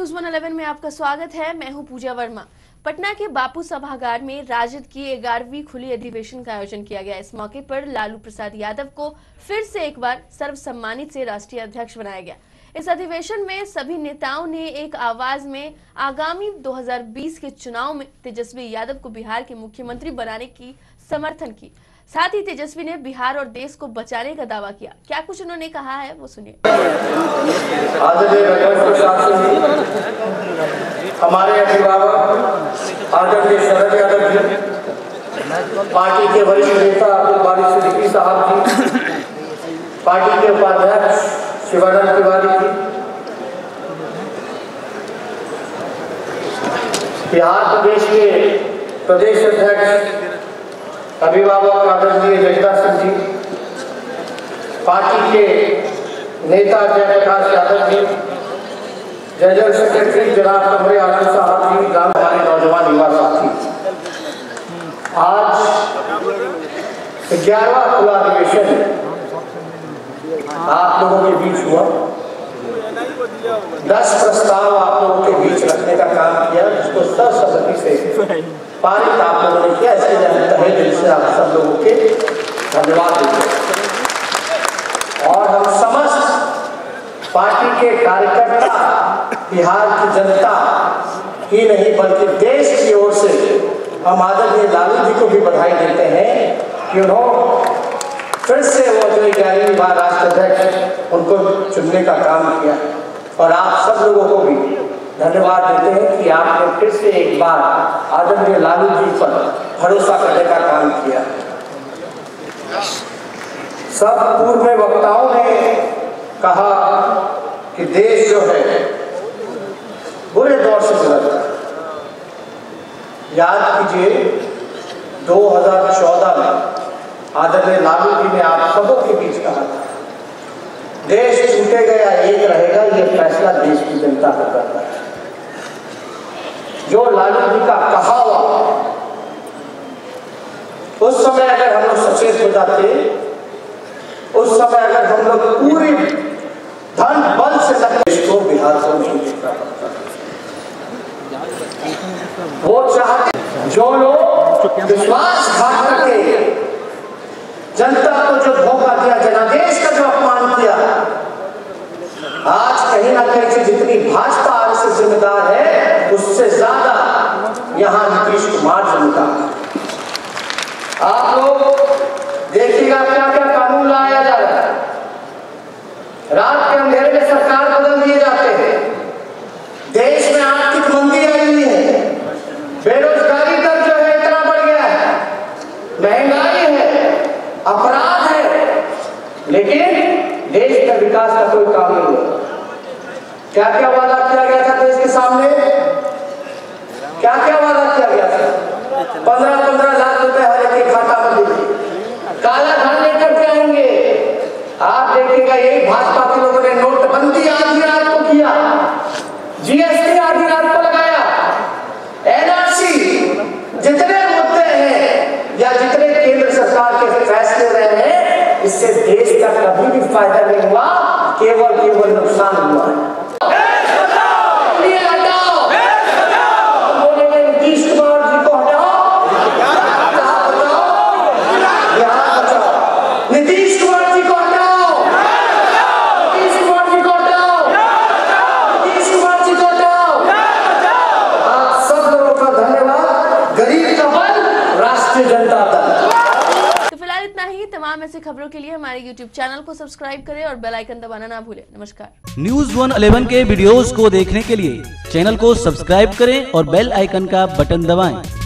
News 111 में आपका स्वागत है। मैं हूं पूजा वर्मा। पटना के बापू सभागार में राजद की 11वीं खुली अधिवेशन का आयोजन किया गया। इस मौके पर लालू प्रसाद यादव को फिर से एक बार सर्वसम्मानित से राष्ट्रीय अध्यक्ष बनाया गया। इस अधिवेशन में सभी नेताओं ने एक आवाज में आगामी 2020 के चुनाव में तेजस्वी यादव को बिहार के मुख्यमंत्री बनाने की समर्थन की। साथ ही तेजस्वी ने बिहार और देश को बचाने का दावा किया। क्या कुछ उन्होंने कहा है वो सुनिए। हमारे अभिभावक आदरणीय शरद यादव जी, पार्टी के वरिष्ठ नेता सिद्दीकी साहब जी, पार्टी के उपाध्यक्ष शिवानंद तिवारी जी, बिहार प्रदेश के प्रदेश अध्यक्ष अभिभावक आदरणीय जगता सिंह जी, पार्टी के नेता जयप्रकाश यादव जी, जनरल सेक्रेटरी जनाब कमरे आलम साहब जी, गांव हमारे नौजवान युवा साथी, आज 11वां खुला अधिवेशन आप लोगों के बीच हुआ। 10 प्रस्ताव आप लोगों के बीच रखने का काम किया, जिसको सर्वसम्मति से पारित आप लोगों ने किया। इसके जिससे आप सब लोगों के धन्यवाद देते हैं। और हम समस्त पार्टी के कार्यकर्ता, बिहार की जनता ही नहीं बल्कि देश की ओर से हम आदरणीय लालू जी को भी बधाई देते हैं कि उन्होंने फिर से वो जो 11वीं बार राष्ट्राध्यक्ष उनको चुनने का काम किया। और आप सब लोगों को भी धन्यवाद देते हैं कि आपने फिर से एक बार आदरणीय लालू जी पर भरोसा करने का काम किया। सब पूर्व में वक्ताओं ने कहा कि देश जो है बुरे दौर से गुजर रहा है। याद कीजिए 2014 में आदरणीय लालू जी ने आप सबों के बीच कहा था, देश टूटे गया एक रहेगा, ये फैसला देश की जनता का करता है। जो लालू जी का कहा हुआ उस समय अगर हम लोग सचेत हो जाते, उस समय अगर हम लोग पूरी धन बल से लगते, इसको बिहार को नहीं देखना पड़ता। वो चाहते जो लोग विश्वासघात करके जनता को जो धोखा दिया, जनादेश का जो अपमान किया, आज कहीं ना कहीं से जितनी भाजपा से जिम्मेदार है उससे ज्यादा यहाँ नीतीश कुमार जिम्मेदार है। आप लोग देखिएगा क्या क्या कानून लाया जा रहा है। रात के अंधेरे में सरकार बदल दिए जाते हैं। देश में आर्थिक मंदी आई हुई है, बेरोजगारी दर जो है इतना बढ़ गया है, महंगाई, अपराध है, लेकिन देश का विकास का कोई काम नहीं हुआ। क्या क्या वादा किया गया था देश के सामने, क्या क्या वादा किया गया था। 15-15 लाख रुपए हर एक खाता में दीजिए, काला धन लेकर के आएंगे। आप देखिएगा यही भाजपा के लोगों ने नोटबंदी आधी रात को किया, जीएसटी आधी रात को लगाया, एनआरसी, जितने मुद्दे हैं या जितने केंद्र सरकार के फैसले रहे हैं, इससे देश का कभी भी फायदा नहीं हुआ, केवल नुकसान हुआ है। इसलिए हटाओ, बोलेंगे नीतीश कुमार जी को हटाओ, यहाँ बचाओ, यहाँ बचाओ, नीतीश कुमार जी को हटाओ, नीतीश कुमार जी को हटाओ, नीतीश कुमार जी को हटाओ। आप सब लोगों का धन्यवाद। गरीब का बल राष्ट्रीय जनता दल। इतना ही। तमाम ऐसी खबरों के लिए हमारे YouTube चैनल को सब्सक्राइब करें और बेल आइकन दबाना ना भूलें। नमस्कार। News 111 के वीडियोस को देखने के लिए चैनल को सब्सक्राइब करें और बेल आइकन का बटन दबाएं।